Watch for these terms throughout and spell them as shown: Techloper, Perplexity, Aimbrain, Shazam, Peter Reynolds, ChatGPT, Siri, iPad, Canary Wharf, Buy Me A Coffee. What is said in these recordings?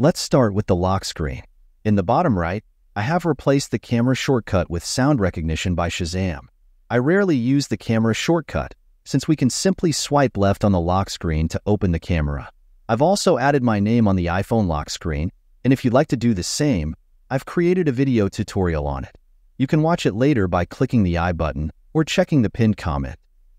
Let's start with the lock screen. In the bottom right, I have replaced the camera shortcut with sound recognition by Shazam. I rarely use the camera shortcut, since we can simply swipe left on the lock screen to open the camera. I've also added my name on the iPhone lock screen, and if you'd like to do the same, I've created a video tutorial on it. You can watch it later by clicking the I button or checking the pinned comment.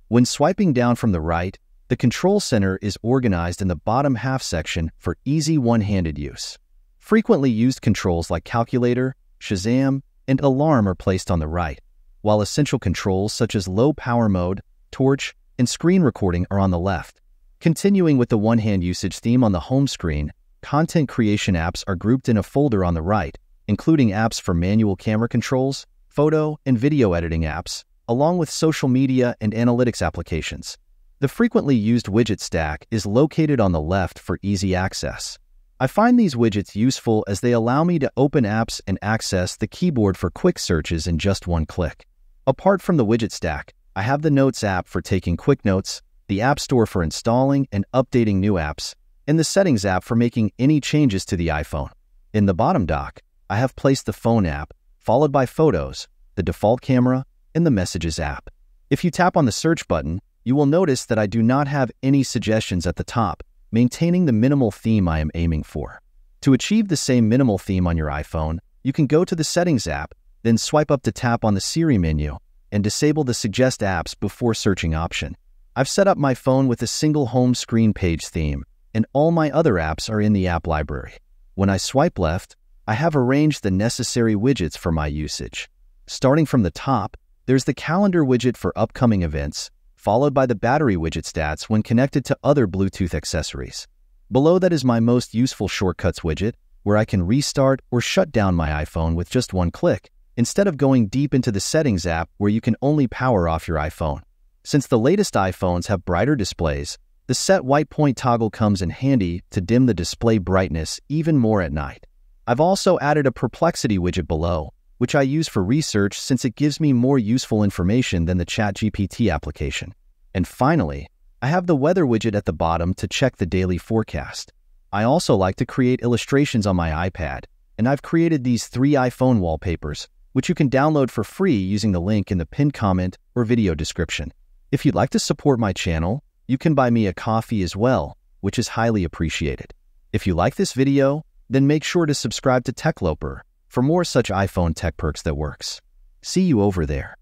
When swiping down from the right, the control center is organized in the bottom half section for easy one-handed use. Frequently used controls like calculator, Shazam, and alarm are placed on the right, while essential controls such as low power mode, torch, and screen recording are on the left. Continuing with the one-hand usage theme on the home screen, content creation apps are grouped in a folder on the right, including apps for manual camera controls, photo and video editing apps, along with social media and analytics applications. The frequently used widget stack is located on the left for easy access. I find these widgets useful as they allow me to open apps and access the keyboard for quick searches in just one click. Apart from the widget stack, I have the Notes app for taking quick notes, the App Store for installing and updating new apps, and the Settings app for making any changes to the iPhone. In the bottom dock, I have placed the Phone app, followed by Photos, the default camera, and the Messages app. If you tap on the Search button, you will notice that I do not have any suggestions at the top, maintaining the minimal theme I am aiming for. To achieve the same minimal theme on your iPhone, you can go to the Settings app, then swipe up to tap on the Siri menu, and disable the Suggest Apps Before Searching option. I've set up my phone with a single home screen page theme, and all my other apps are in the app library. When I swipe left, I have arranged the necessary widgets for my usage. Starting from the top, there's the Calendar widget for upcoming events, followed by the battery widget stats when connected to other Bluetooth accessories. Below that is my most useful shortcuts widget, where I can restart or shut down my iPhone with just one click, instead of going deep into the Settings app where you can only power off your iPhone. Since the latest iPhones have brighter displays, the set white point toggle comes in handy to dim the display brightness even more at night. I've also added a Perplexity widget below, which I use for research since it gives me more useful information than the ChatGPT application. And finally, I have the weather widget at the bottom to check the daily forecast. I also like to create illustrations on my iPad, and I've created these 3 iPhone wallpapers, which you can download for free using the link in the pinned comment or video description. If you'd like to support my channel, you can buy me a coffee as well, which is highly appreciated. If you like this video, then make sure to subscribe to Techloper for more such iPhone tech perks that works. See you over there.